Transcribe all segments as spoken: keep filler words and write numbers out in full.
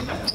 Oh!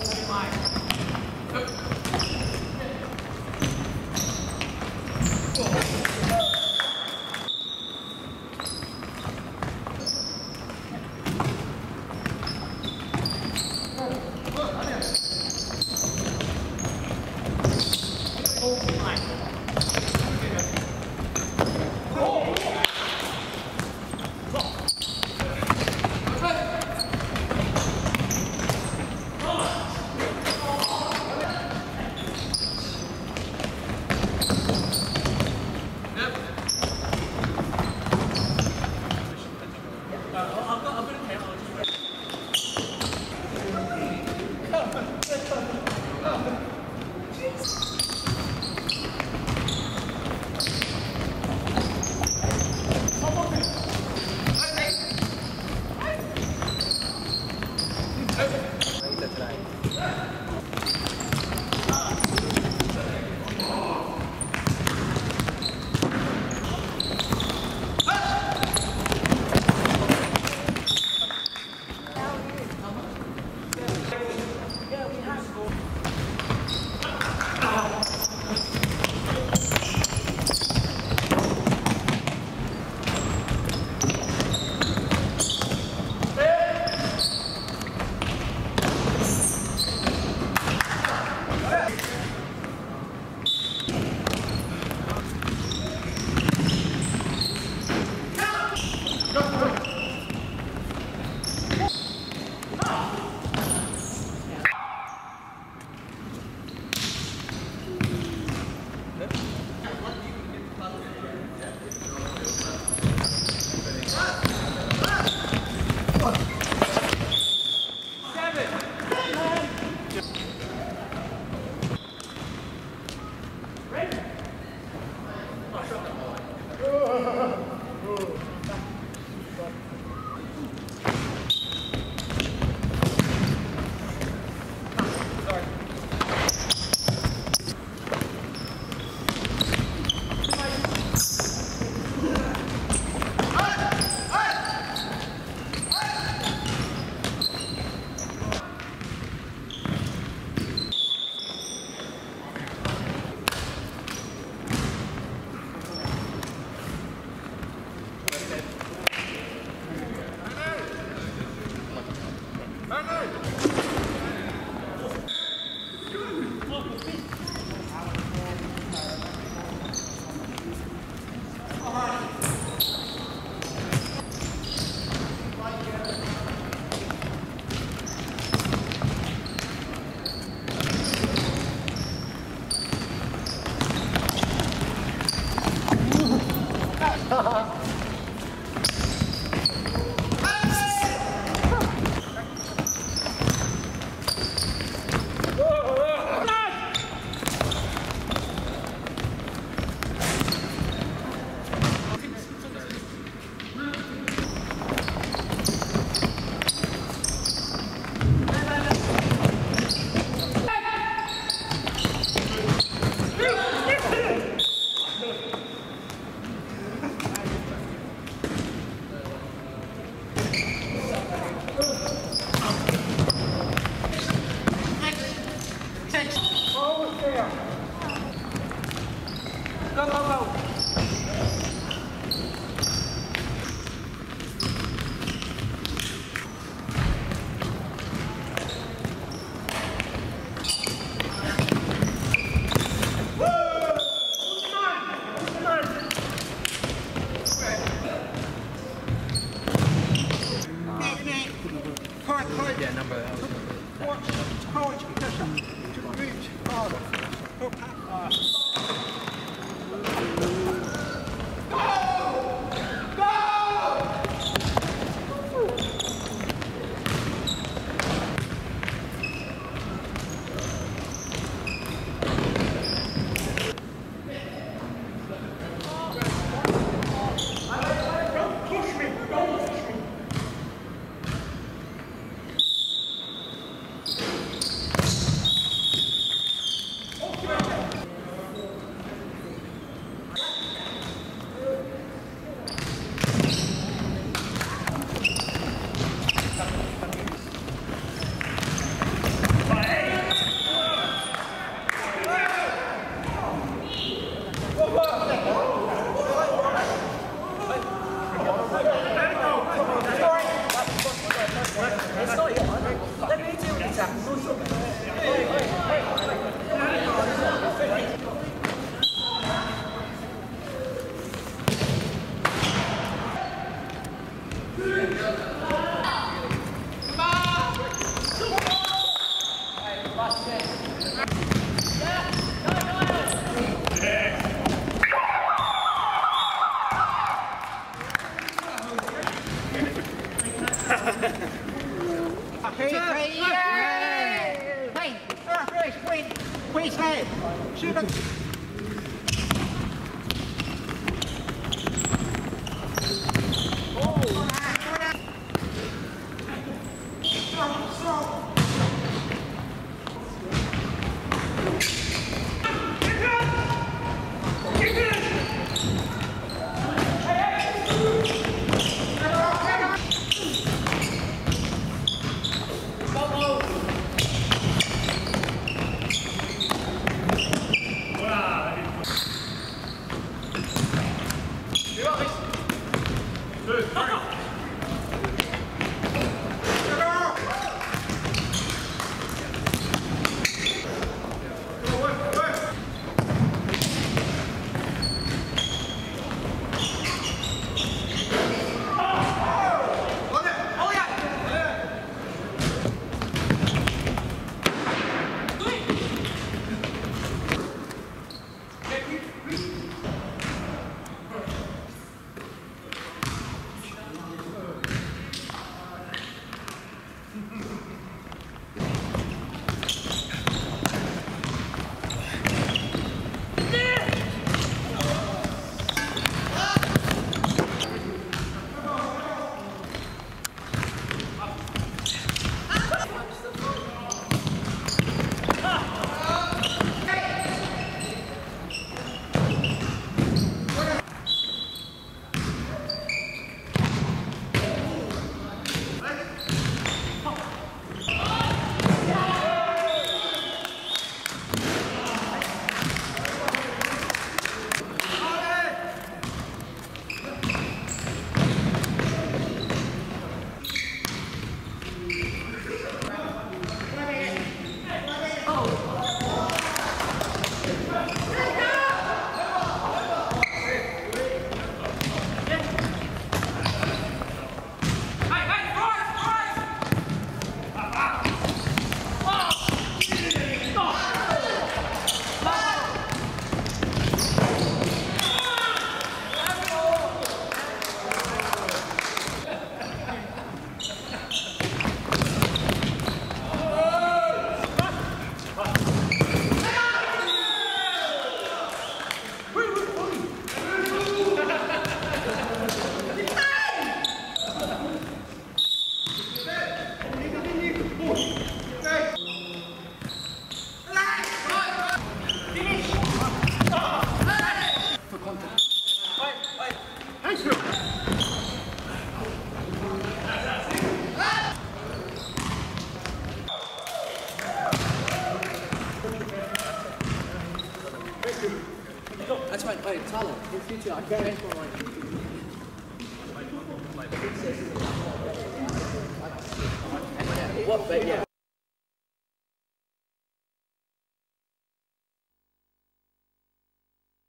What, but yeah.